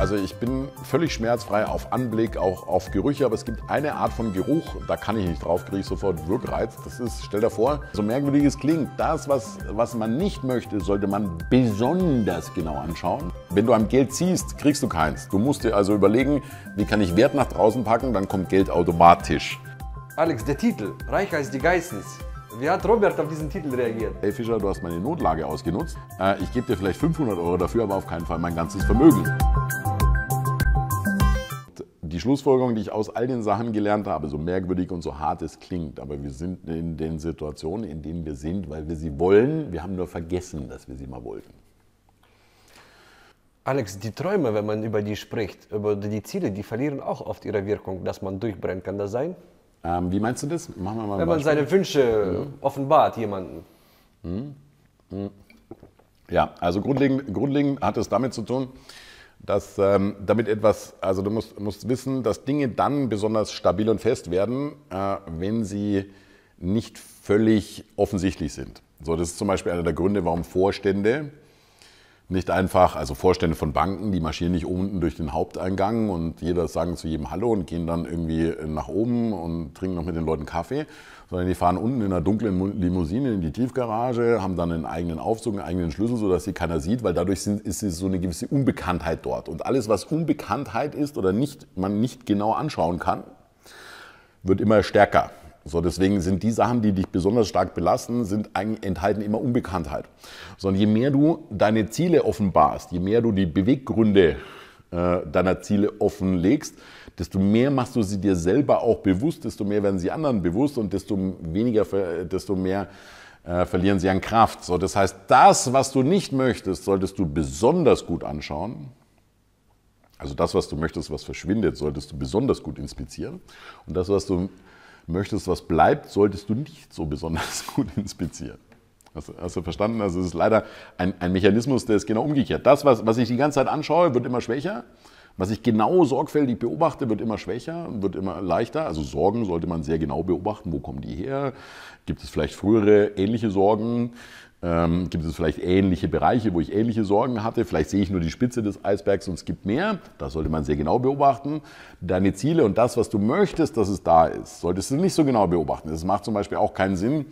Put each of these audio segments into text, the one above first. Also ich bin völlig schmerzfrei auf Anblick, auch auf Gerüche, aber es gibt eine Art von Geruch, da kann ich nicht drauf, kriege ich sofort Wirkreiz. Das ist, stell dir vor, so merkwürdig es klingt, das, was man nicht möchte, sollte man besonders genau anschauen. Wenn du am Geld ziehst, kriegst du keins. Du musst dir also überlegen, wie kann ich Wert nach draußen packen, dann kommt Geld automatisch. Alex, der Titel, Reicher als die Geissens. Wie hat Robert auf diesen Titel reagiert? Hey Fischer, du hast meine Notlage ausgenutzt. Ich gebe dir vielleicht 500 Euro dafür, aber auf keinen Fall mein ganzes Vermögen. Die Schlussfolgerung, die ich aus all den Sachen gelernt habe, so merkwürdig und so hart es klingt, aber wir sind in den Situationen, in denen wir sind, weil wir sie wollen. Wir haben nur vergessen, dass wir sie mal wollten. Alex, die Träume, wenn man über die spricht, über die Ziele, die verlieren auch oft ihre Wirkung, dass man durchbrennt. Kann das sein? Wie meinst du das? Machen wir mal ein Beispiel. Wenn man seine Wünsche offenbart jemanden. Ja, also grundlegend hat es damit zu tun, dass damit etwas, also du musst wissen, dass Dinge dann besonders stabil und fest werden, wenn sie nicht völlig offensichtlich sind. So, das ist zum Beispiel einer der Gründe, warum Vorstände nicht einfach, also Vorstände von Banken, die marschieren nicht unten durch den Haupteingang und jeder sagen zu jedem Hallo und gehen dann irgendwie nach oben und trinken noch mit den Leuten Kaffee, sondern die fahren unten in einer dunklen Limousine in die Tiefgarage, haben dann einen eigenen Aufzug, einen eigenen Schlüssel, sodass sie keiner sieht, weil dadurch ist so eine gewisse Unbekanntheit dort. Und alles, was Unbekanntheit ist oder man nicht genau anschauen kann, wird immer stärker. So, deswegen sind die Sachen, die dich besonders stark belasten, enthalten immer Unbekanntheit. Sondern je mehr du deine Ziele offenbarst, je mehr du die Beweggründe deiner Ziele offenlegst, desto mehr machst du sie dir selber auch bewusst, desto mehr werden sie anderen bewusst und desto mehr verlieren sie an Kraft. So, das heißt, das, was du nicht möchtest, solltest du besonders gut anschauen. Also das, was du möchtest, was verschwindet, solltest du besonders gut inspizieren. Und das, was du möchtest, was bleibt, solltest du nicht so besonders gut inspizieren. Hast du verstanden? Also es ist leider ein Mechanismus, der ist genau umgekehrt. Das, was ich die ganze Zeit anschaue, wird immer schwächer. Was ich genau sorgfältig beobachte, wird immer schwächer, wird immer leichter. Also Sorgen sollte man sehr genau beobachten. Wo kommen die her? Gibt es vielleicht frühere ähnliche Sorgen? Gibt es vielleicht ähnliche Bereiche, wo ich ähnliche Sorgen hatte? Vielleicht sehe ich nur die Spitze des Eisbergs und es gibt mehr. Das sollte man sehr genau beobachten. Deine Ziele und das, was du möchtest, dass es da ist, solltest du nicht so genau beobachten. Es macht zum Beispiel auch keinen Sinn,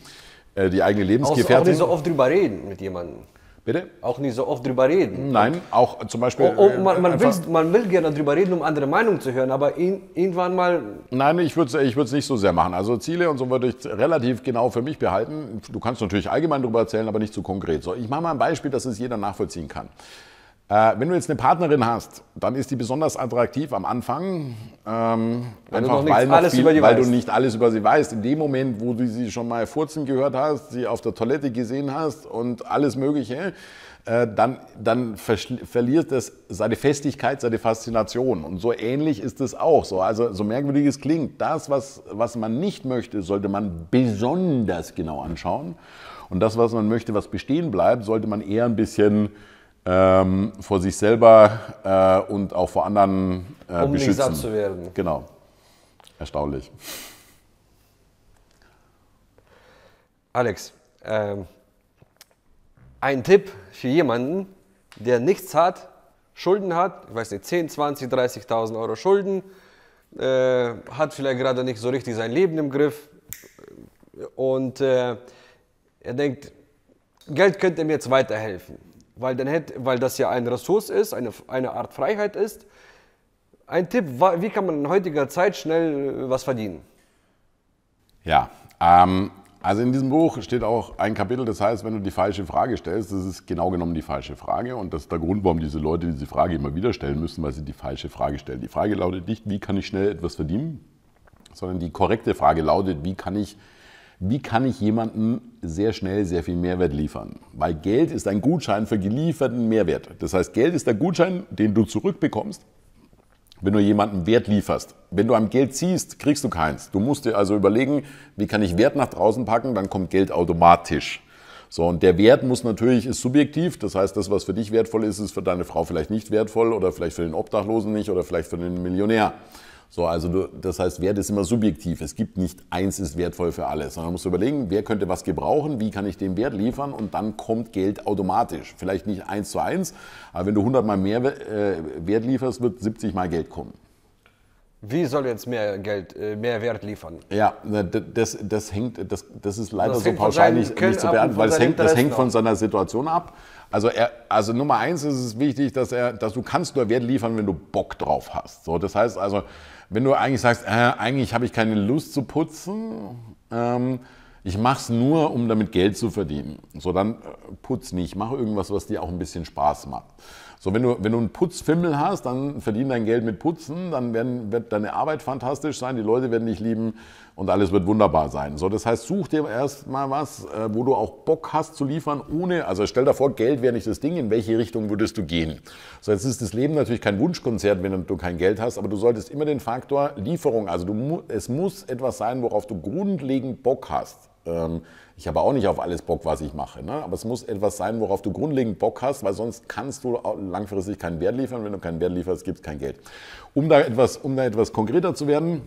die eigene Lebensgefährtin... Auch nicht so oft drüber reden mit jemandem. Bitte? Auch nicht so oft drüber reden. Nein, auch zum Beispiel... Man will gerne drüber reden, um andere Meinungen zu hören, aber irgendwann mal... Nein, ich würde es nicht so sehr machen. Also Ziele und so würde ich relativ genau für mich behalten. Du kannst natürlich allgemein drüber erzählen, aber nicht so konkret. So, ich mache mal ein Beispiel, dass es jeder nachvollziehen kann. Wenn du jetzt eine Partnerin hast, dann ist die besonders attraktiv am Anfang, weil du nicht alles über sie weißt. In dem Moment, wo du sie schon mal furzen gehört hast, sie auf der Toilette gesehen hast und alles Mögliche, dann verliert das seine Festigkeit, seine Faszination. Und so ähnlich ist es auch so. Also so merkwürdig es klingt, das, was man nicht möchte, sollte man besonders genau anschauen. Und das, was man möchte, was bestehen bleibt, sollte man eher ein bisschen... vor sich selber und auch vor anderen um beschützen. Nicht satt zu werden. Genau. Erstaunlich. Alex, ein Tipp für jemanden, der nichts hat, Schulden hat, ich weiß nicht, 10, 20, 30.000 Euro Schulden, hat vielleicht gerade nicht so richtig sein Leben im Griff und er denkt, Geld könnte mir jetzt weiterhelfen. Weil das ja eine Ressource ist, eine Art Freiheit ist. Ein Tipp, wie kann man in heutiger Zeit schnell was verdienen? Ja, also in diesem Buch steht auch ein Kapitel, das heißt, wenn du die falsche Frage stellst, das ist genau genommen die falsche Frage. Und das ist der Grund, warum diese Leute diese Frage immer wieder stellen müssen, weil sie die falsche Frage stellen. Die Frage lautet nicht, wie kann ich schnell etwas verdienen, sondern die korrekte Frage lautet, wie kann ich jemandem sehr schnell sehr viel Mehrwert liefern? Weil Geld ist ein Gutschein für gelieferten Mehrwert. Das heißt, Geld ist der Gutschein, den du zurückbekommst, wenn du jemandem Wert lieferst. Wenn du am Geld ziehst, kriegst du keins. Du musst dir also überlegen, wie kann ich Wert nach draußen packen, dann kommt Geld automatisch. So, und der Wert ist subjektiv, das heißt, das, was für dich wertvoll ist, ist für deine Frau vielleicht nicht wertvoll oder vielleicht für den Obdachlosen nicht oder vielleicht für den Millionär. So, also das heißt, Wert ist immer subjektiv. Es gibt nicht, eins ist wertvoll für alles. Man muss überlegen, wer könnte was gebrauchen, wie kann ich den Wert liefern, und dann kommt Geld automatisch. Vielleicht nicht 1 zu 1, aber wenn du 100 Mal mehr Wert lieferst, wird 70 Mal Geld kommen. Wie soll jetzt mehr Wert liefern? Ja, das ist leider so pauschal nicht zu beantworten, weil das hängt von seiner Situation ab. Also Nummer eins ist es wichtig, dass du kannst nur Wert liefern, wenn du Bock drauf hast. So, das heißt also, wenn du eigentlich sagst, eigentlich habe ich keine Lust zu putzen, ich mache es nur, um damit Geld zu verdienen. So, dann putz nicht, mach irgendwas, was dir auch ein bisschen Spaß macht. So, wenn du einen Putzfimmel hast, dann verdien dein Geld mit Putzen, dann wird deine Arbeit fantastisch sein, die Leute werden dich lieben und alles wird wunderbar sein. So, das heißt, such dir erstmal was, wo du auch Bock hast zu liefern, ohne, also stell dir vor, Geld wäre nicht das Ding, in welche Richtung würdest du gehen? So, jetzt ist das Leben natürlich kein Wunschkonzert, wenn du kein Geld hast, aber du solltest immer den Faktor Lieferung, also es muss etwas sein, worauf du grundlegend Bock hast. Ich habe auch nicht auf alles Bock, was ich mache, ne? Aber es muss etwas sein, worauf du grundlegend Bock hast, weil sonst kannst du langfristig keinen Wert liefern. Wenn du keinen Wert lieferst, gibt es kein Geld. Um da etwas konkreter zu werden,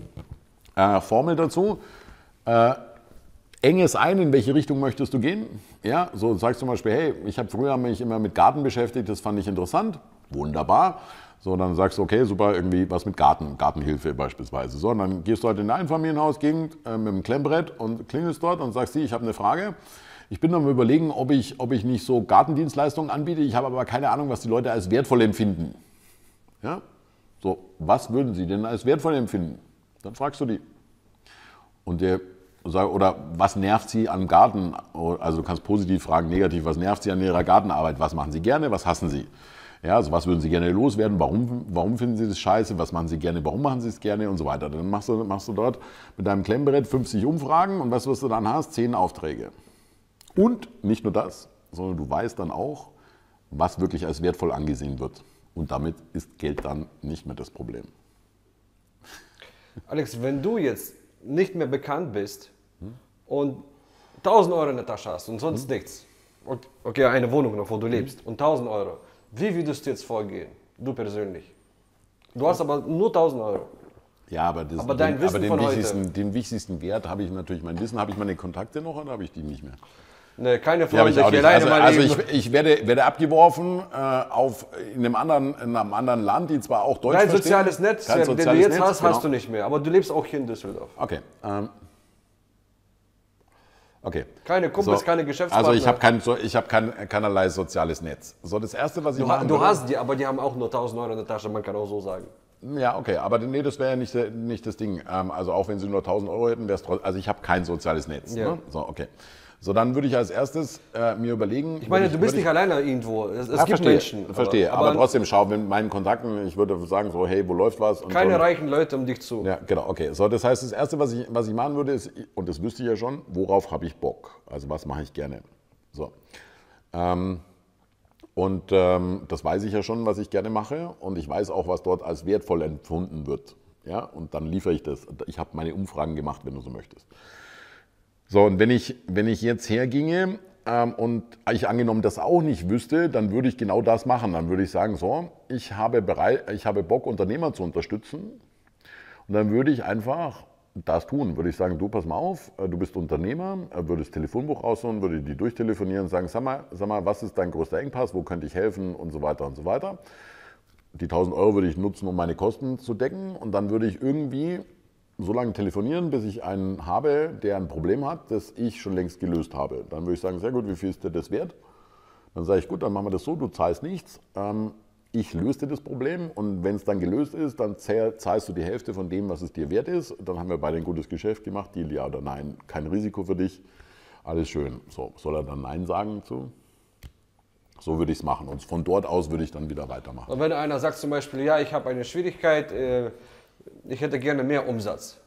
Formel dazu, eng es ein, in welche Richtung möchtest du gehen? Ja, so sagst du zum Beispiel, hey, ich habe früher mich immer mit Garten beschäftigt, das fand ich interessant, wunderbar. So, dann sagst du, okay, super, irgendwie was mit Garten, Gartenhilfe beispielsweise. So, und dann gehst du halt in eine Einfamilienhausgegend mit einem Klemmbrett und klingelst dort und sagst, ich habe eine Frage. Ich bin am Überlegen, ob ich nicht so Gartendienstleistungen anbiete. Ich habe aber keine Ahnung, was die Leute als wertvoll empfinden. Ja? So, was würden sie denn als wertvoll empfinden? Dann fragst du die. Und oder was nervt sie am Garten? Also du kannst positiv fragen, negativ, was nervt sie an ihrer Gartenarbeit? Was machen sie gerne, was hassen sie? Ja, also was würden Sie gerne loswerden, warum finden Sie das scheiße, was machen Sie gerne, warum machen Sie es gerne und so weiter. Dann machst du dort mit deinem Klemmbrett 50 Umfragen und was du dann hast, 10 Aufträge. Und nicht nur das, sondern du weißt dann auch, was wirklich als wertvoll angesehen wird. Und damit ist Geld dann nicht mehr das Problem. Alex, wenn du jetzt nicht mehr bekannt bist und 1000 Euro in der Tasche hast und sonst nichts, okay, eine Wohnung noch, wo du lebst und 1000 Euro, wie würdest du jetzt vorgehen, du persönlich? Du hast aber nur 1000 Euro. Ja, aber dein Wissen den wichtigsten Wert habe ich natürlich, mein Wissen, habe ich meine Kontakte noch oder habe ich die nicht mehr? Nee, keine Freunde, die alleine mal leben. Also ich werde abgeworfen in einem anderen Land, die zwar auch Deutsch verstehen. Dein soziales Netz, den du jetzt hast, hast du nicht mehr, aber du lebst auch hier in Düsseldorf. Okay. Okay. Keine Kumpels, so, keine Geschäftspartner. Also ich habe keinerlei soziales Netz. So, das Erste, was ich mache... Du hast die, aber die haben auch nur 1000 Euro in der Tasche, man kann auch so sagen. Ja, okay, aber nee, das wäre ja nicht das Ding. Also auch wenn sie nur 1000 Euro hätten, wäre es trotzdem... Also ich habe kein soziales Netz. Ja. Ne? So, okay. So, dann würde ich als Erstes mir überlegen... Ich meine, du bist nicht alleine irgendwo. Es gibt Menschen. Verstehe, aber trotzdem, schau, mit meinen Kontakten, ich würde sagen, so, hey, wo läuft was? Und keine reichen Leute um dich zu. Ja, genau, okay. So, das heißt, das Erste, was ich machen würde, ist, und das wüsste ich ja schon, worauf habe ich Bock? Also, was mache ich gerne? So. Das weiß ich ja schon, was ich gerne mache. Und ich weiß auch, was dort als wertvoll empfunden wird. Ja, und dann liefere ich das. Ich habe meine Umfragen gemacht, wenn du so möchtest. So, und wenn ich jetzt herginge und ich angenommen das auch nicht wüsste, dann würde ich genau das machen. Dann würde ich sagen, so, ich habe Bock, Unternehmer zu unterstützen. Und dann würde ich einfach das tun. Würde ich sagen, du, pass mal auf, du bist Unternehmer, würde das Telefonbuch rausholen, würde die durchtelefonieren und sagen, sag mal, was ist dein größter Engpass, wo könnte ich helfen und so weiter und so weiter. Die 1000 Euro würde ich nutzen, um meine Kosten zu decken, und dann würde ich irgendwie... so lange telefonieren, bis ich einen habe, der ein Problem hat, das ich schon längst gelöst habe. Dann würde ich sagen, sehr gut, wie viel ist dir das wert? Dann sage ich, gut, dann machen wir das so, du zahlst nichts, ich löse dir das Problem, und wenn es dann gelöst ist, dann zahlst du die Hälfte von dem, was es dir wert ist. Dann haben wir beide ein gutes Geschäft gemacht, Deal, ja oder nein, kein Risiko für dich, alles schön. So, soll er dann Nein sagen zu? So würde ich es machen, und von dort aus würde ich dann wieder weitermachen. Und wenn einer sagt zum Beispiel, ja, ich habe eine Schwierigkeit, ich hätte gerne mehr Umsatz.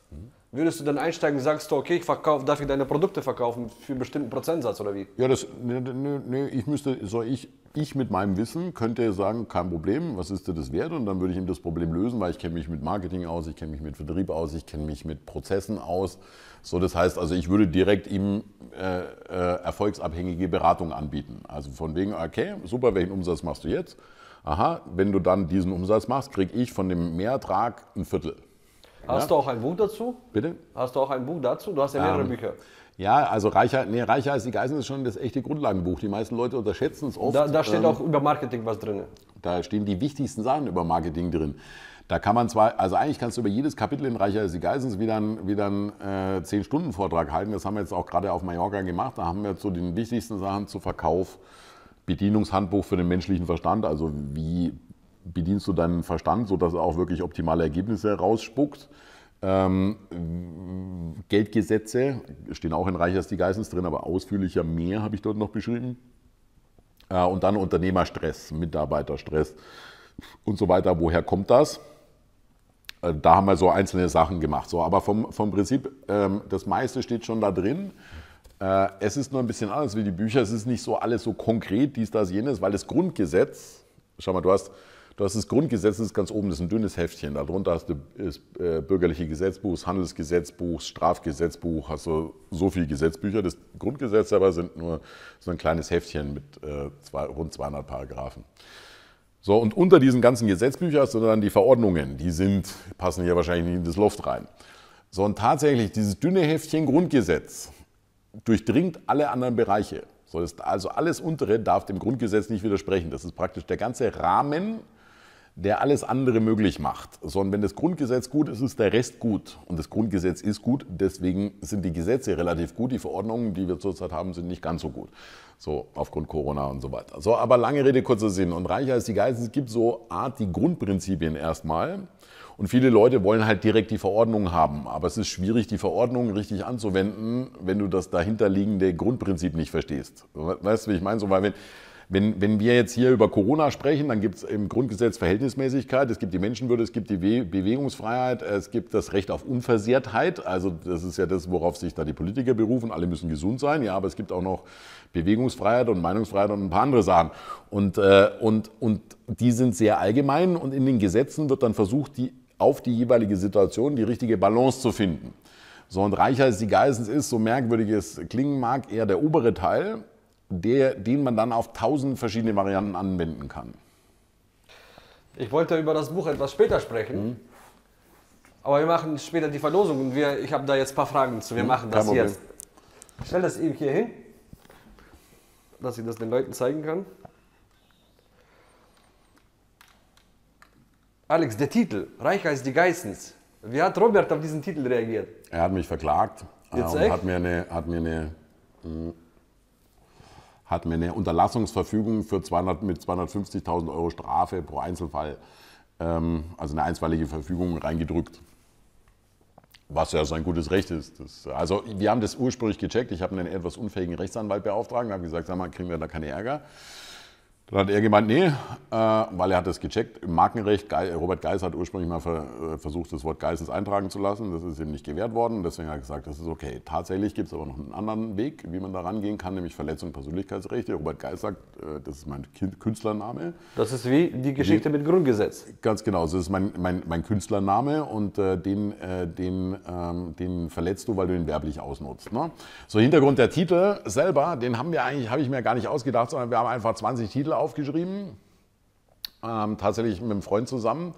Würdest du dann einsteigen und sagst du, okay, darf ich deine Produkte verkaufen für einen bestimmten Prozentsatz oder wie? Ja, ich mit meinem Wissen könnte sagen, kein Problem, was ist dir das wert? Und dann würde ich ihm das Problem lösen, weil ich kenne mich mit Marketing aus, ich kenne mich mit Vertrieb aus, ich kenne mich mit Prozessen aus. So, das heißt, also ich würde direkt ihm erfolgsabhängige Beratung anbieten. Also von wegen, okay, super, welchen Umsatz machst du jetzt? Aha, wenn du dann diesen Umsatz machst, kriege ich von dem Mehrertrag ein Viertel. Hast du auch ein Buch dazu? Bitte? Hast du auch ein Buch dazu? Du hast ja mehrere Bücher. Ja, also Reicher als die Geissens ist schon das echte Grundlagenbuch. Die meisten Leute unterschätzen es oft. Da steht auch über Marketing was drin. Da stehen die wichtigsten Sachen über Marketing drin. Da kann man zwar, also eigentlich kannst du über jedes Kapitel in Reicher als die Geissens wieder einen 10-Stunden-Vortrag halten. Das haben wir jetzt auch gerade auf Mallorca gemacht. Da haben wir so die wichtigsten Sachen zu Verkauf, Bedienungshandbuch für den menschlichen Verstand. Also wie bedienst du deinen Verstand, sodass er auch wirklich optimale Ergebnisse rausspuckt. Geldgesetze stehen auch in Reicher als die Geissens drin, aber ausführlicher mehr habe ich dort noch beschrieben. Und dann Unternehmerstress, Mitarbeiterstress und so weiter. Woher kommt das? Da haben wir so einzelne Sachen gemacht. So, aber vom Prinzip, das meiste steht schon da drin. Es ist nur ein bisschen anders wie die Bücher. Es ist nicht so alles so konkret, dies, das, jenes, weil das Grundgesetz, schau mal, du hast das Grundgesetz, das ist ganz oben, das ist ein dünnes Heftchen. Darunter hast du das bürgerliche Gesetzbuch, das Handelsgesetzbuch, das Strafgesetzbuch, hast du so viele Gesetzbücher. Das Grundgesetz aber sind nur so ein kleines Heftchen mit rund 200 Paragraphen. So, und unter diesen ganzen Gesetzbüchern hast du dann die Verordnungen, passen hier wahrscheinlich nicht in das Loft rein. So, und tatsächlich, dieses dünne Heftchen Grundgesetz durchdringt alle anderen Bereiche. So, also alles untere darf dem Grundgesetz nicht widersprechen. Das ist praktisch der ganze Rahmen, der alles andere möglich macht. So, und wenn das Grundgesetz gut ist, ist der Rest gut. Und das Grundgesetz ist gut, deswegen sind die Gesetze relativ gut. Die Verordnungen, die wir zurzeit haben, sind nicht ganz so gut. So, aufgrund Corona und so weiter. So, aber lange Rede, kurzer Sinn. Und Reicher als die Geissens gibt so Art die Grundprinzipien erstmal. Und viele Leute wollen halt direkt die Verordnung haben. Aber es ist schwierig, die Verordnung richtig anzuwenden, wenn du das dahinterliegende Grundprinzip nicht verstehst. Weißt du, wie ich meine? So, weil wenn wir jetzt hier über Corona sprechen, dann gibt es im Grundgesetz Verhältnismäßigkeit, es gibt die Menschenwürde, es gibt die Bewegungsfreiheit, es gibt das Recht auf Unversehrtheit, also das ist ja das, worauf sich da die Politiker berufen, alle müssen gesund sein, ja, aber es gibt auch noch Bewegungsfreiheit und Meinungsfreiheit und ein paar andere Sachen. Und die sind sehr allgemein und in den Gesetzen wird dann versucht, auf die jeweilige Situation die richtige Balance zu finden. So, und Reicher als die Geissens ist, so merkwürdig es klingen mag, eher der obere Teil, den man dann auf 1000 verschiedene Varianten anwenden kann. Ich wollte über das Buch etwas später sprechen, aber wir machen später die Verlosung und ich habe da jetzt ein paar Fragen zu. Wir machen das jetzt. Ich stelle das eben hier hin, dass ich das den Leuten zeigen kann. Alex, der Titel, Reicher als die Geissens. Wie hat Robert auf diesen Titel reagiert? Er hat mich verklagt und hat mir eine Unterlassungsverfügung mit 250.000 Euro Strafe pro Einzelfall, also eine einstweilige Verfügung reingedrückt, was ja sein gutes Recht ist. Also wir haben das ursprünglich gecheckt, ich habe einen etwas unfähigen Rechtsanwalt beauftragt und habe gesagt, sag mal, kriegen wir da keine Ärger? Dann hat er gemeint, nee, weil er hat das gecheckt. Im Markenrecht, Robert Geiss hat ursprünglich mal versucht, das Wort Geissens eintragen zu lassen. Das ist ihm nicht gewährt worden. Deswegen hat er gesagt, das ist okay. Tatsächlich gibt es aber noch einen anderen Weg, wie man da rangehen kann, nämlich Verletzung Persönlichkeitsrechte. Robert Geiss sagt, das ist mein Künstlername. Das ist wie die Geschichte mit Grundgesetz. Ganz genau, das ist mein Künstlername und den verletzt du, weil du ihn werblich ausnutzt. Ne? So, Hintergrund der Titel selber, den habe ich mir gar nicht ausgedacht, sondern wir haben einfach 20 Titel aufgeschrieben, tatsächlich mit einem Freund zusammen.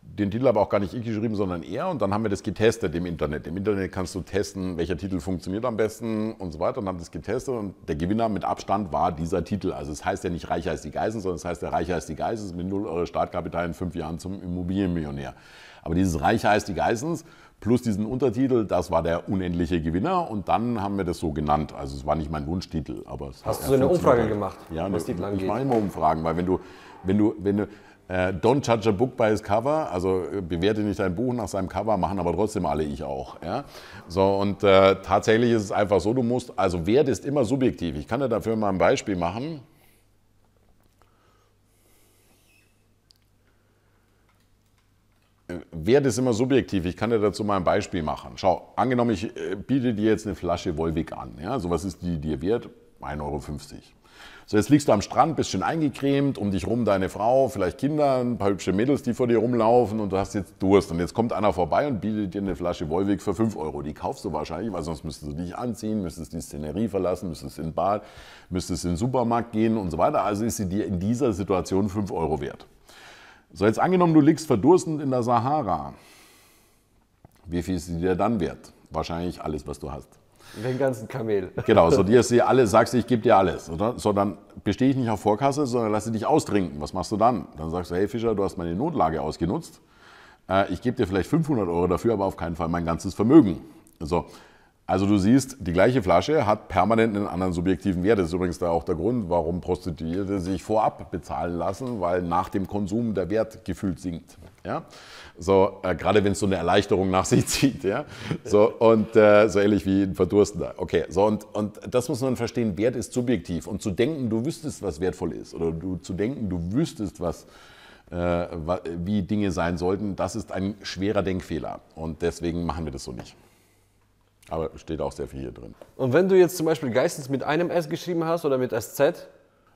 Den Titel aber auch gar nicht ich geschrieben, sondern er. Und dann haben wir das getestet im Internet. Im Internet kannst du testen, welcher Titel funktioniert am besten und so weiter. Und haben das getestet und der Gewinner mit Abstand war dieser Titel. Also es heißt ja nicht Reicher als die Geissens, sondern es heißt der Reicher als die Geissens mit 0 Euro Startkapital in 5 Jahren zum Immobilienmillionär. Aber dieses Reicher als die Geissens plus diesen Untertitel, das war der unendliche Gewinner und dann haben wir das so genannt. Also es war nicht mein Wunschtitel, aber es hat funktioniert. Hast du so eine Umfrage gemacht? Ja, was Titel angeht? Ich mache immer Umfragen, weil wenn du don't judge a book by his cover, also bewerte nicht ein Buch nach seinem Cover, machen aber trotzdem alle ich auch. Ja? So, und tatsächlich ist es einfach so, also Wert ist immer subjektiv. Ich kann dir dafür mal ein Beispiel machen. Wert ist immer subjektiv. Ich kann dir dazu mal ein Beispiel machen. Schau, angenommen, ich biete dir jetzt eine Flasche Volvic an. Ja? So, was ist die dir wert? 1,50 Euro. So, jetzt liegst du am Strand, bist schön eingecremt, um dich rum deine Frau, vielleicht Kinder, ein paar hübsche Mädels, die vor dir rumlaufen und du hast jetzt Durst. Und jetzt kommt einer vorbei und bietet dir eine Flasche Volvic für 5 Euro. Die kaufst du wahrscheinlich, weil sonst müsstest du dich anziehen, müsstest die Szenerie verlassen, müsstest in den Bad, müsstest in den Supermarkt gehen und so weiter. Also ist sie dir in dieser Situation 5 Euro wert. So, jetzt angenommen, du liegst verdurstend in der Sahara. Wie viel ist dir dann wert? Wahrscheinlich alles, was du hast. Den ganzen Kamel. Genau, so dir sie alle, sagst du, ich gebe dir alles, oder? So, dann bestehe ich nicht auf Vorkasse, sondern lasse dich austrinken. Was machst du dann? Dann sagst du, hey Fischer, du hast meine Notlage ausgenutzt. Ich gebe dir vielleicht 500 Euro dafür, aber auf keinen Fall mein ganzes Vermögen. So. Also du siehst, die gleiche Flasche hat permanent einen anderen subjektiven Wert. Das ist übrigens da auch der Grund, warum Prostituierte sich vorab bezahlen lassen, weil nach dem Konsum der Wert gefühlt sinkt. Ja? So, gerade wenn es so eine Erleichterung nach sich zieht. Ja? So, und so ähnlich wie ein Verdurstender. Okay, so, und das muss man verstehen, Wert ist subjektiv. Und zu denken, du wüsstest, was wertvoll ist, oder zu denken, du wüsstest, was wie Dinge sein sollten, das ist ein schwerer Denkfehler. Und deswegen machen wir das so nicht. Aber steht auch sehr viel hier drin. Und wenn du jetzt zum Beispiel Geissens mit einem S geschrieben hast oder mit SZ?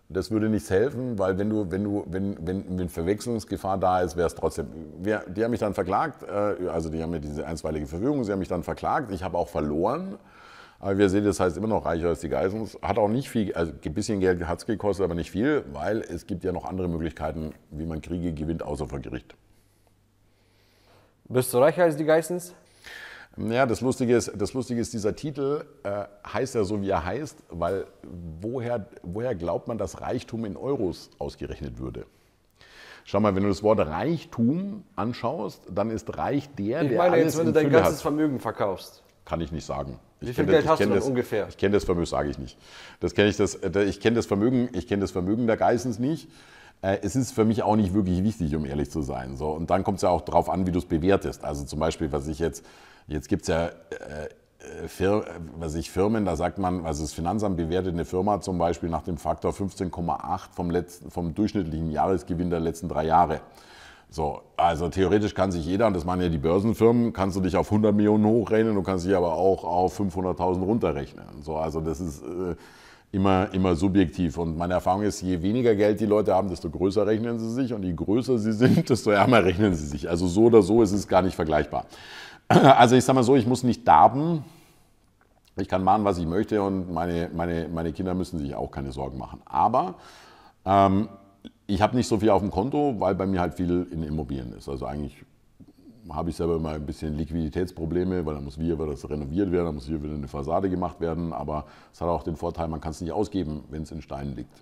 Das würde nichts helfen, weil wenn Verwechslungsgefahr da ist, wäre es trotzdem... Die haben mich dann verklagt, also die haben mir diese einstweilige Verfügung, sie haben mich dann verklagt, ich habe auch verloren. Aber wir sehen, das heißt immer noch Reicher als die Geissens. Hat auch nicht viel, also ein bisschen Geld hat es gekostet, aber nicht viel, weil es gibt ja noch andere Möglichkeiten, wie man Kriege gewinnt, außer vor Gericht. Bist du reicher als die Geissens? Ja, das Lustige ist, dieser Titel heißt ja so, wie er heißt, weil woher glaubt man, dass Reichtum in Euros ausgerechnet würde? Schau mal, wenn du das Wort Reichtum anschaust, dann ist reich der, der alles in Fülle hat. Ich meine jetzt, wenn du dein ganzes Vermögen verkaufst. Kann ich nicht sagen. Wie viel Geld hast du denn ungefähr? Ich kenne das Vermögen, sage ich nicht. Ich kenne das Vermögen der Geissens nicht. Es ist für mich auch nicht wirklich wichtig, um ehrlich zu sein. So, und dann kommt es ja auch darauf an, wie du es bewertest. Also zum Beispiel, was ich jetzt gibt es ja Firmen, da sagt man, also das Finanzamt bewertet eine Firma zum Beispiel nach dem Faktor 15,8 vom durchschnittlichen Jahresgewinn der letzten 3 Jahre. So, also theoretisch kann sich jeder, und das machen ja die Börsenfirmen, kannst du dich auf 100 Millionen hochrechnen, du kannst dich aber auch auf 500.000 runterrechnen. So, also das ist... Immer subjektiv. Und meine Erfahrung ist, je weniger Geld die Leute haben, desto größer rechnen sie sich. Und je größer sie sind, desto ärmer rechnen sie sich. Also so oder so ist es gar nicht vergleichbar. Also ich sage mal so, ich muss nicht darben. Ich kann machen, was ich möchte. Und meine Kinder müssen sich auch keine Sorgen machen. Aber ich habe nicht so viel auf dem Konto, weil bei mir halt viel in Immobilien ist. Also eigentlich habe ich selber mal ein bisschen Liquiditätsprobleme, weil dann muss hier wieder das renoviert werden, dann muss hier wieder eine Fassade gemacht werden, aber es hat auch den Vorteil, man kann es nicht ausgeben, wenn es in Steinen liegt.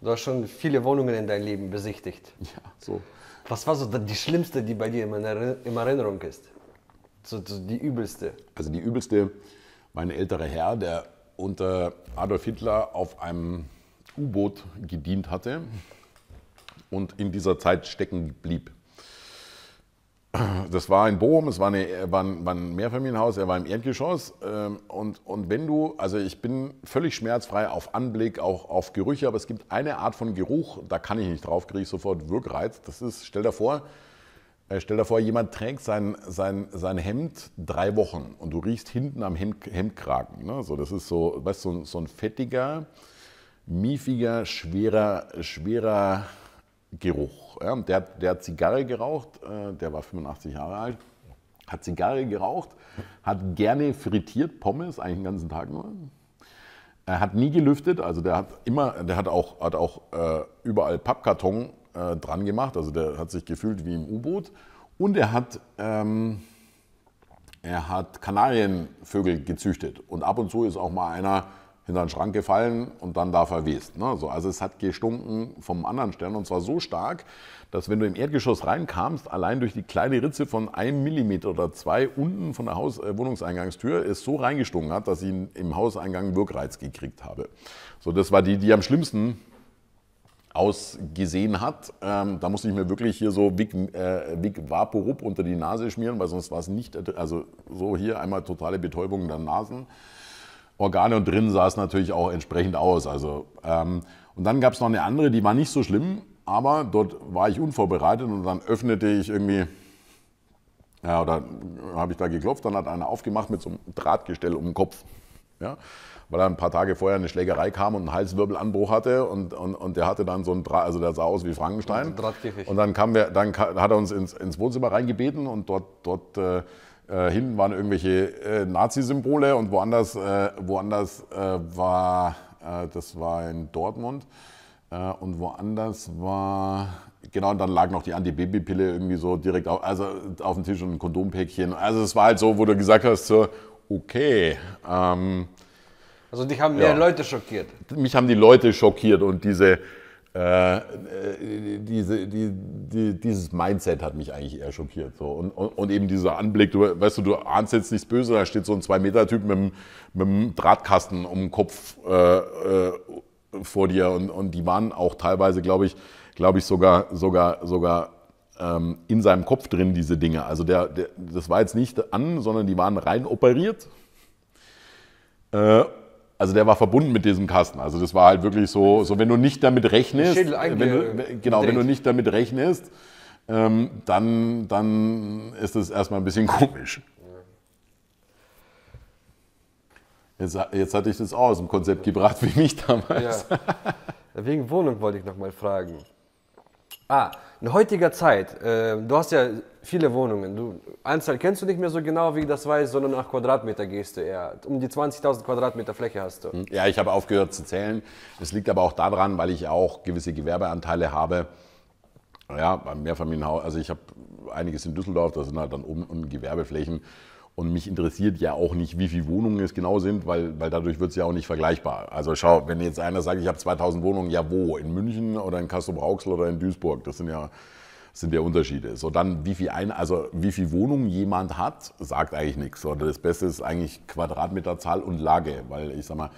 Du hast schon viele Wohnungen in deinem Leben besichtigt. Ja, so. Was war so die schlimmste, die bei dir in Erinnerung ist? So die übelste? Also die übelste war ein älterer Herr, der unter Adolf Hitler auf einem U-Boot gedient hatte und in dieser Zeit stecken blieb. Das war in Bochum, es war ein Mehrfamilienhaus, er war im Erdgeschoss und wenn du, also ich bin völlig schmerzfrei auf Anblick, auch auf Gerüche, aber es gibt eine Art von Geruch, da kann ich nicht drauf, kriege ich sofort Wirkreiz. Das ist, stell dir vor, jemand trägt sein Hemd 3 Wochen und du riechst hinten am Hemdkragen, ne? So, das ist so, weißt du, so ein fettiger, miefiger, schwerer Geruch. Ja, der hat Zigarre geraucht, der war 85 Jahre alt, hat Zigarre geraucht, hat gerne frittiert, Pommes, eigentlich den ganzen Tag nur. Er hat nie gelüftet, also der hat auch überall Pappkarton dran gemacht, also der hat sich gefühlt wie im U-Boot. Und er hat Kanarienvögel gezüchtet und ab und zu ist auch mal einer hinter den Schrank gefallen und dann da verwest. Ne? So, also es hat gestunken vom anderen Stern und zwar so stark, dass wenn du im Erdgeschoss reinkamst, allein durch die kleine Ritze von 1 mm oder 2 unten von der Wohnungseingangstür es so reingestunken hat, dass ich im Hauseingang Wirkreiz gekriegt habe. So, das war die am schlimmsten ausgesehen hat. Da musste ich mir wirklich hier so Vic Vaporub unter die Nase schmieren, weil sonst war es nicht, also so hier einmal totale Betäubung der Nasen. Organe und drin sah es natürlich auch entsprechend aus. Also, und dann gab es noch eine andere, die war nicht so schlimm, aber dort war ich unvorbereitet und dann öffnete ich irgendwie, ja, oder habe ich da geklopft, dann hat einer aufgemacht mit so einem Drahtgestell um den Kopf. Ja? Weil er ein paar Tage vorher eine Schlägerei kam und einen Halswirbelanbruch hatte und der hatte dann so einen Draht, also der sah aus wie Frankenstein. Und dann hat er uns ins Wohnzimmer reingebeten und dort hinten waren irgendwelche Nazi-Symbole und woanders war das war in Dortmund und woanders war, Genau, und dann lag noch die Antibabypille irgendwie so direkt auf dem Tisch und ein Kondompäckchen. Also es war halt so, wo du gesagt hast, so, okay. Also dich haben die Leute schockiert? Mich haben die Leute schockiert und dieses Mindset hat mich eigentlich eher schockiert. So. Und eben dieser Anblick, du, weißt du, du ahnst jetzt nichts Böses, da steht so ein 2-Meter-Typ mit einem Drahtkasten um den Kopf vor dir. Und die waren auch teilweise, glaube ich sogar in seinem Kopf drin, diese Dinge. Also das war jetzt nicht an, sondern die waren rein operiert. Also der war verbunden mit diesem Kasten. Also das war halt wirklich so wenn du nicht damit rechnest, dann ist es erstmal ein bisschen komisch. Jetzt hatte ich das auch aus dem Konzept gebracht, wie mich damals. Ja. Wegen Wohnung wollte ich noch mal fragen. In heutiger Zeit, du hast ja viele Wohnungen, Anzahl kennst du nicht mehr so genau, wie ich das weiß, sondern nach Quadratmeter gehst du eher. Um die 20.000 Quadratmeter Fläche hast du. Ja, ich habe aufgehört zu zählen. Es liegt aber auch daran, weil ich auch gewisse Gewerbeanteile habe. Ja, beim Mehrfamilienhaus, also ich habe einiges in Düsseldorf, das sind halt dann oben um Gewerbeflächen. Und mich interessiert ja auch nicht, wie viele Wohnungen es genau sind, weil dadurch wird es ja auch nicht vergleichbar. Also schau, wenn jetzt einer sagt, ich habe 2000 Wohnungen, ja wo? In München oder in Kastrop-Rauxel oder in Duisburg? Das sind ja Unterschiede. So dann, wie viel Wohnungen jemand hat, sagt eigentlich nichts. So, das Beste ist eigentlich Quadratmeterzahl und Lage, weil ich sag mal,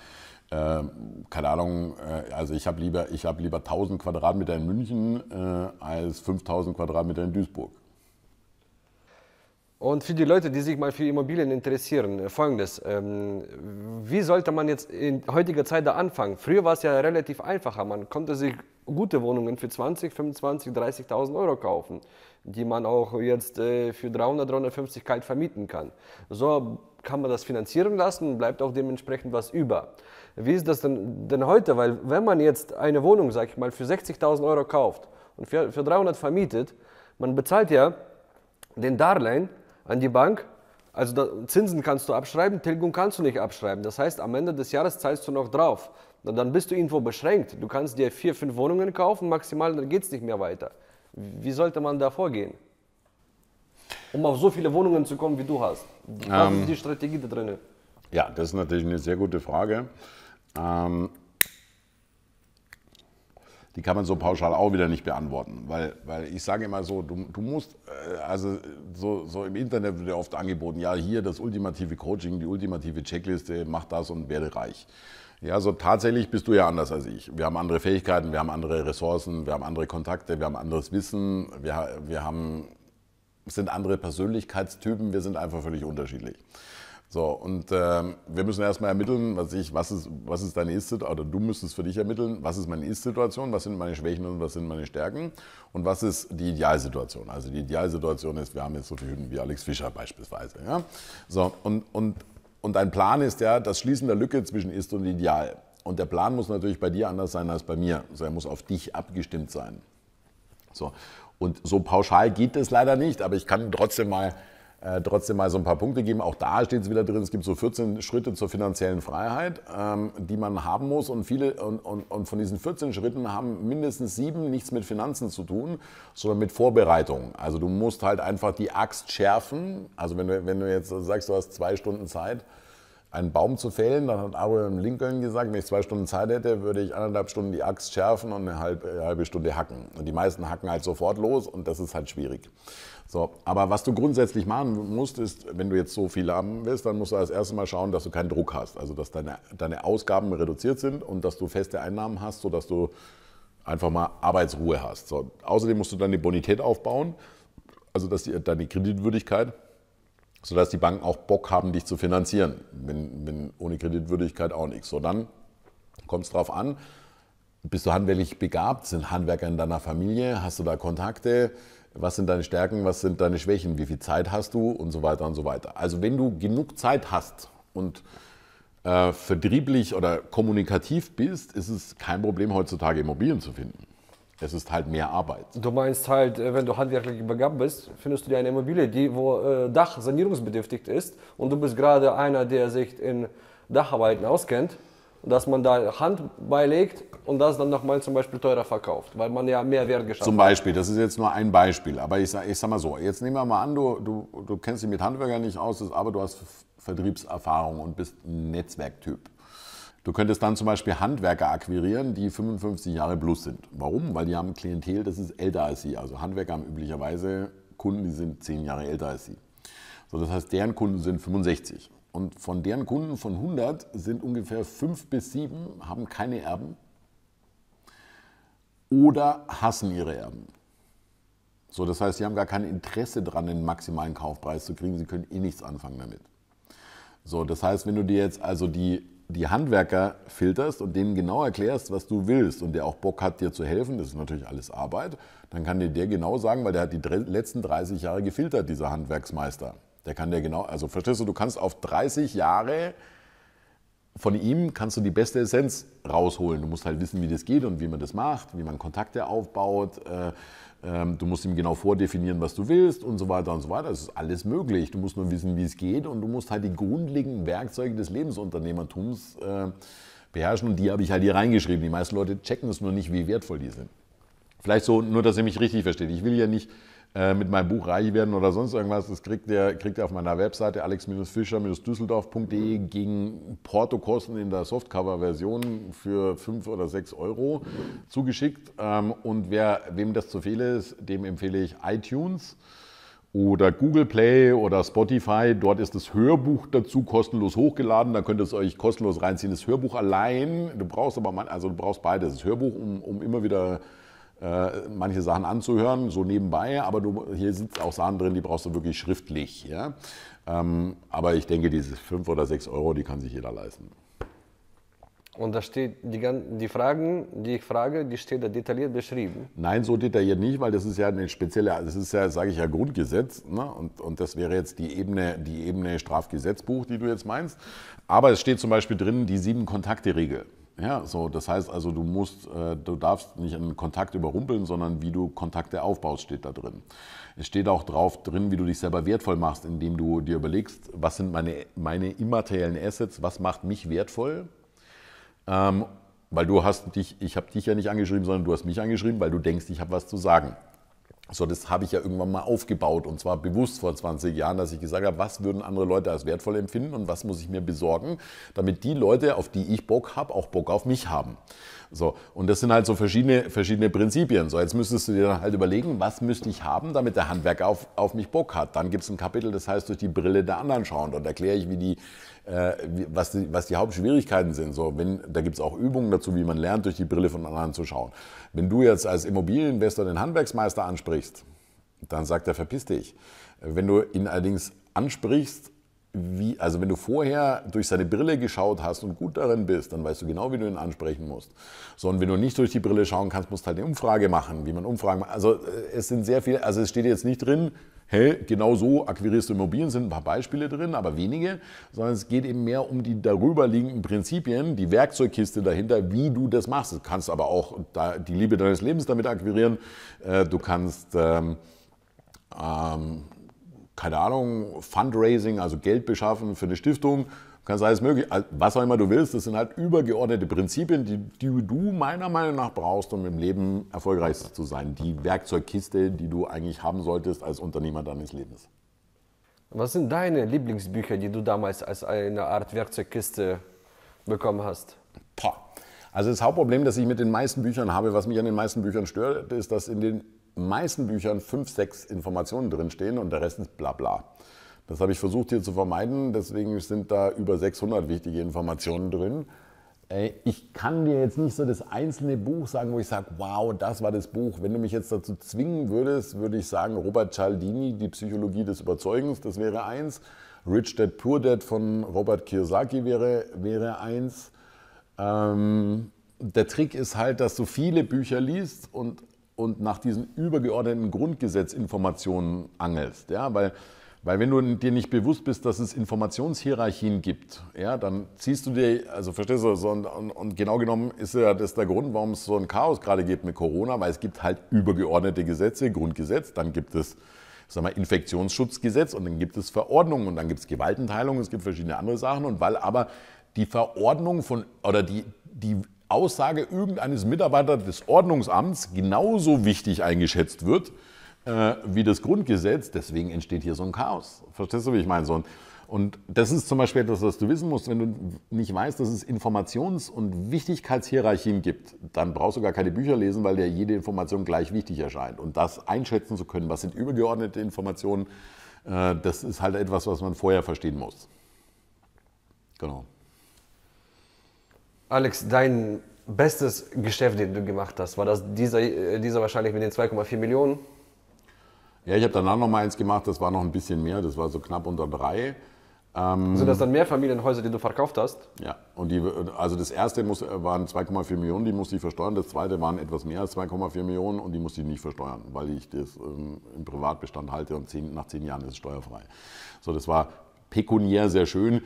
keine Ahnung, also ich habe lieber 1000 Quadratmeter in München als 5000 Quadratmeter in Duisburg. Und für die Leute, die sich mal für Immobilien interessieren, Folgendes, wie sollte man jetzt in heutiger Zeit da anfangen? Früher war es ja relativ einfacher, man konnte sich gute Wohnungen für 20, 25, 30.000 Euro kaufen, die man auch jetzt für 300, 350 kalt vermieten kann. So kann man das finanzieren lassen und bleibt auch dementsprechend was über. Wie ist das denn heute? Weil wenn man jetzt eine Wohnung, sag ich mal, für 60.000 Euro kauft und für 300 vermietet, man bezahlt ja den Darlehen an die Bank, also Zinsen kannst du abschreiben, Tilgung kannst du nicht abschreiben. Das heißt, am Ende des Jahres zahlst du noch drauf. Und dann bist du irgendwo beschränkt. Du kannst dir 4, 5 Wohnungen kaufen, maximal, dann geht es nicht mehr weiter. Wie sollte man da vorgehen, um auf so viele Wohnungen zu kommen, wie du hast? Was ist die Strategie da drin? Ja, das ist natürlich eine sehr gute Frage. Die kann man so pauschal auch wieder nicht beantworten, weil ich sage immer so, du musst, also so im Internet wird ja oft angeboten, ja hier das ultimative Coaching, die ultimative Checkliste, mach das und werde reich. Ja, so tatsächlich bist du ja anders als ich. Wir haben andere Fähigkeiten, wir haben andere Ressourcen, wir haben andere Kontakte, wir haben anderes Wissen, wir sind andere Persönlichkeitstypen, wir sind einfach völlig unterschiedlich. So, und wir müssen erstmal ermitteln, was ist deine Ist-Situation, oder du müsstest für dich ermitteln, was ist meine Ist-Situation, was sind meine Schwächen und was sind meine Stärken und was ist die Idealsituation. Also die Idealsituation ist, wir haben jetzt so viele Hütten wie Alex Fischer beispielsweise. Ja? So, und ein Plan ist ja das Schließen der Lücke zwischen Ist und Ideal. Und der Plan muss natürlich bei dir anders sein als bei mir. Also er muss auf dich abgestimmt sein. So, und so pauschal geht das leider nicht, aber ich kann trotzdem mal so ein paar Punkte geben. Auch da steht es wieder drin, es gibt so 14 Schritte zur finanziellen Freiheit, die man haben muss. Und viele von diesen 14 Schritten haben mindestens 7 nichts mit Finanzen zu tun, sondern mit Vorbereitung. Also du musst halt einfach die Axt schärfen. Also wenn du jetzt sagst, du hast 2 Stunden Zeit, einen Baum zu fällen, dann hat Abraham Lincoln gesagt, wenn ich 2 Stunden Zeit hätte, würde ich 1,5 Stunden die Axt schärfen und eine halbe Stunde hacken. Und die meisten hacken halt sofort los und das ist halt schwierig. So, aber was du grundsätzlich machen musst, ist, wenn du jetzt so viel haben willst, dann musst du als erstes mal schauen, dass du keinen Druck hast. Also, dass deine Ausgaben reduziert sind und dass du feste Einnahmen hast, sodass du einfach mal Arbeitsruhe hast. So, außerdem musst du deine Bonität aufbauen, also dass deine Kreditwürdigkeit, sodass die Banken auch Bock haben, dich zu finanzieren. Wenn ohne Kreditwürdigkeit auch nichts. So, dann kommt es drauf an, bist du handwerklich begabt, sind Handwerker in deiner Familie, hast du da Kontakte, was sind deine Stärken, was sind deine Schwächen, wie viel Zeit hast du und so weiter und so weiter. Also wenn du genug Zeit hast und vertrieblich oder kommunikativ bist, ist es kein Problem heutzutage Immobilien zu finden. Es ist halt mehr Arbeit. Du meinst halt, wenn du handwerklich begabt bist, findest du dir eine Immobilie, die wo Dach sanierungsbedürftig ist und du bist gerade einer, der sich in Dacharbeiten auskennt. dass man da Hand beilegt und das dann nochmal zum Beispiel teurer verkauft, weil man ja mehr Wert geschafft hat. Zum Beispiel, das ist jetzt nur ein Beispiel, aber ich sag mal so, jetzt nehmen wir mal an, du kennst dich mit Handwerkern nicht aus, aber du hast Vertriebserfahrung und bist ein Netzwerktyp. Du könntest dann zum Beispiel Handwerker akquirieren, die 55 Jahre plus sind. Warum? Weil die haben ein Klientel, das ist älter als sie. Also Handwerker haben üblicherweise Kunden, die sind 10 Jahre älter als sie. So, das heißt, deren Kunden sind 65. Und von deren Kunden von 100 sind ungefähr 5 bis 7, haben keine Erben oder hassen ihre Erben. So, das heißt, sie haben gar kein Interesse daran, den maximalen Kaufpreis zu kriegen. Sie können eh nichts anfangen damit. So, das heißt, wenn du dir jetzt also die Handwerker filterst und denen genau erklärst, was du willst und der auch Bock hat, dir zu helfen, das ist natürlich alles Arbeit, dann kann dir der genau sagen, weil der hat die letzten 30 Jahre gefiltert, dieser Handwerksmeister. Der kann dir genau, also verstehst du, du kannst auf 30 Jahre von ihm kannst du die beste Essenz rausholen. Du musst halt wissen, wie das geht und wie man das macht, wie man Kontakte aufbaut. Du musst ihm genau vordefinieren, was du willst und so weiter und so weiter. Es ist alles möglich. Du musst nur wissen, wie es geht und du musst halt die grundlegenden Werkzeuge des Lebensunternehmertums beherrschen. Und die habe ich halt hier reingeschrieben. Die meisten Leute checken es nur nicht, wie wertvoll die sind. Vielleicht so, nur dass ihr mich richtig versteht. Ich will ja nicht mit meinem Buch reich werden oder sonst irgendwas. Das kriegt ihr auf meiner Webseite alex-fischer-düsseldorf.de gegen Portokosten in der Softcover-Version für 5 oder 6 Euro zugeschickt. Und wem das zu viel ist, dem empfehle ich iTunes oder Google Play oder Spotify. Dort ist das Hörbuch dazu kostenlos hochgeladen. Da könnt ihr es euch kostenlos reinziehen. Das Hörbuch allein, du brauchst beides. Das Hörbuch, um immer wieder manche Sachen anzuhören, so nebenbei, aber hier sind auch Sachen drin, die brauchst du wirklich schriftlich. Ja? Aber ich denke, diese 5 oder 6 Euro, die kann sich jeder leisten. Und da steht, die Fragen, die ich frage, die steht da detailliert beschrieben? Nein, so detailliert nicht, weil das ist ja eine spezielle, das ist ja, sage ich ja, Grundgesetz, ne? Und das wäre jetzt die Ebene Strafgesetzbuch, die du jetzt meinst. Aber es steht zum Beispiel drin, die 7-Kontakte-Regel. Ja, so, das heißt also, du darfst nicht einen Kontakt überrumpeln, sondern wie du Kontakte aufbaust, steht da drin. Es steht auch drin, wie du dich selber wertvoll machst, indem du dir überlegst, was sind meine immateriellen Assets, was macht mich wertvoll? Weil ich habe dich ja nicht angeschrieben, sondern du hast mich angeschrieben, weil du denkst, ich habe was zu sagen. So, das habe ich ja irgendwann mal aufgebaut und zwar bewusst vor 20 Jahren, dass ich gesagt habe, was würden andere Leute als wertvoll empfinden und was muss ich mir besorgen, damit die Leute, auf die ich Bock habe, auch Bock auf mich haben. So, und das sind halt so verschiedene Prinzipien. So, jetzt müsstest du dir dann halt überlegen, was müsste ich haben, damit der Handwerker auf mich Bock hat. Dann gibt es ein Kapitel, das heißt, durch die Brille der anderen schauen. Dort erkläre ich, was die Hauptschwierigkeiten sind. So, da gibt es auch Übungen dazu, wie man lernt, durch die Brille von anderen zu schauen. Wenn du jetzt als Immobilieninvestor den Handwerksmeister ansprichst, dann sagt er, verpiss dich. Wenn du ihn allerdings ansprichst, also wenn du vorher durch seine Brille geschaut hast und gut darin bist, dann weißt du genau, wie du ihn ansprechen musst. Sondern wenn du nicht durch die Brille schauen kannst, musst du halt eine Umfrage machen, wie man Umfragen macht. Also es sind sehr viele, also es steht jetzt nicht drin, hey, genau so akquirierst du Immobilien, sind ein paar Beispiele drin, aber wenige, sondern es geht eben mehr um die darüber liegenden Prinzipien, die Werkzeugkiste dahinter, wie du das machst. Du kannst aber auch die Liebe deines Lebens damit akquirieren, du kannst keine Ahnung, Fundraising, also Geld beschaffen für eine Stiftung, kannst alles mögliche, was auch immer du willst, das sind halt übergeordnete Prinzipien, die du meiner Meinung nach brauchst, um im Leben erfolgreich zu sein. Die Werkzeugkiste, die du eigentlich haben solltest als Unternehmer deines Lebens. Was sind deine Lieblingsbücher, die du damals als eine Art Werkzeugkiste bekommen hast? Also das Hauptproblem, das ich mit den meisten Büchern habe, was mich an den meisten Büchern stört, ist, dass in den meisten Büchern 5, 6 Informationen drinstehen und der Rest ist Blabla. Das habe ich versucht hier zu vermeiden, deswegen sind da über 600 wichtige Informationen drin. Ich kann dir jetzt nicht so das einzelne Buch sagen, wo ich sage, wow, das war das Buch. Wenn du mich jetzt dazu zwingen würdest, würde ich sagen, Robert Cialdini, die Psychologie des Überzeugens, das wäre eins. Rich Dad Poor Dad von Robert Kiyosaki wäre eins. Der Trick ist halt, dass du viele Bücher liest und nach diesen übergeordneten Grundgesetzinformationen angelst. Ja? Weil wenn du dir nicht bewusst bist, dass es Informationshierarchien gibt, ja, dann ziehst du dir, also verstehst du, so und genau genommen ist ja das der Grund, warum es so ein Chaos gerade gibt mit Corona, weil es gibt halt übergeordnete Gesetze, Grundgesetz, dann gibt es, sagen wir, Infektionsschutzgesetz und dann gibt es Verordnungen und dann gibt es Gewaltenteilung, es gibt verschiedene andere Sachen und weil aber die Verordnung von oder die Aussage irgendeines Mitarbeiters des Ordnungsamts genauso wichtig eingeschätzt wird wie das Grundgesetz. Deswegen entsteht hier so ein Chaos. Verstehst du, wie ich meine? Und das ist zum Beispiel etwas, was du wissen musst. Wenn du nicht weißt, dass es Informations- und Wichtigkeitshierarchien gibt, dann brauchst du gar keine Bücher lesen, weil dir jede Information gleich wichtig erscheint. Und das einschätzen zu können, was sind übergeordnete Informationen, das ist halt etwas, was man vorher verstehen muss. Genau. Alex, dein bestes Geschäft, den du gemacht hast, war das dieser wahrscheinlich mit den 2,4 Millionen? Ja, ich habe danach noch mal eins gemacht, das war noch ein bisschen mehr, das war so knapp unter 3. Sind das dann mehr Familienhäuser, die du verkauft hast? Ja, und also das erste waren 2,4 Millionen, die musste ich versteuern. Das zweite waren etwas mehr als 2,4 Millionen und die musste ich nicht versteuern, weil ich das im Privatbestand halte und nach 10 Jahren ist es steuerfrei. So, das war pekuniär sehr schön.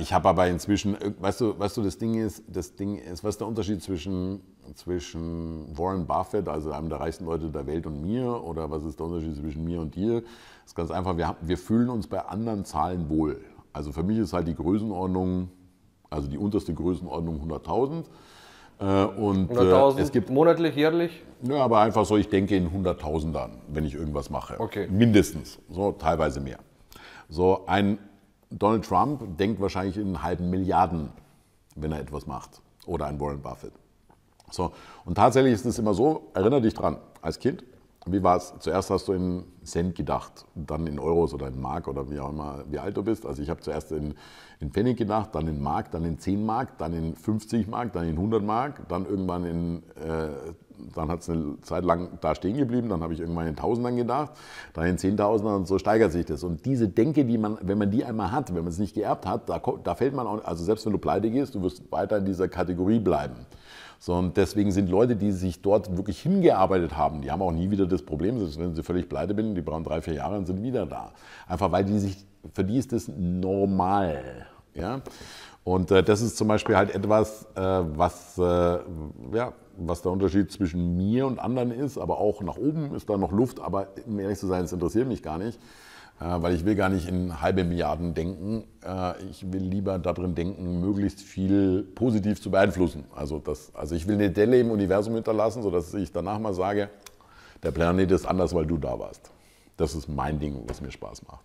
Ich habe aber inzwischen, weißt du, das Ding ist, was ist der Unterschied zwischen Warren Buffett, also einem der reichsten Leute der Welt, und mir, oder was ist der Unterschied zwischen mir und dir? Das ist ganz einfach, wir fühlen uns bei anderen Zahlen wohl. Also für mich ist halt die Größenordnung, also die unterste Größenordnung 100.000. 100.000 es gibt monatlich, jährlich? Nö, aber einfach so, ich denke in 100.000ern, wenn ich irgendwas mache. Okay. Mindestens, so teilweise mehr. So ein Donald Trump denkt wahrscheinlich in 0,5 Milliarden, wenn er etwas macht. Oder ein Warren Buffett. So, und tatsächlich ist es immer so, erinnere dich dran, als Kind, wie war es? Zuerst hast du in Cent gedacht, dann in Euros oder in Mark oder wie auch immer, wie alt du bist. Also ich habe zuerst in Pfennig gedacht, dann in Mark, dann in 10 Mark, dann in 50 Mark, dann in 100 Mark, dann irgendwann dann hat es eine Zeit lang da stehen geblieben, dann habe ich irgendwann in Tausendern gedacht, dann in 10.000ern und so steigert sich das. Und diese Denke, die man, wenn man die einmal hat, wenn man es nicht geerbt hat, da fällt man auch, also selbst wenn du pleite gehst, du wirst weiter in dieser Kategorie bleiben. So, und deswegen sind Leute, die sich dort wirklich hingearbeitet haben, die haben auch nie wieder das Problem, selbst wenn sie völlig pleite sind, die brauchen 3-4 Jahre und sind wieder da. Einfach weil für die ist das normal. Ja? Und das ist zum Beispiel halt etwas, was der Unterschied zwischen mir und anderen ist, aber auch nach oben ist da noch Luft, aber um ehrlich zu sein, es interessiert mich gar nicht, weil ich will gar nicht in 0,5 Milliarden denken. Ich will lieber darin denken, möglichst viel positiv zu beeinflussen. Also ich will eine Delle im Universum hinterlassen, sodass ich danach mal sage, der Planet ist anders, weil du da warst. Das ist mein Ding, was mir Spaß macht.